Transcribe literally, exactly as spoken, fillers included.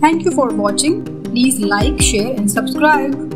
Thank you for watching. Please like, share and subscribe.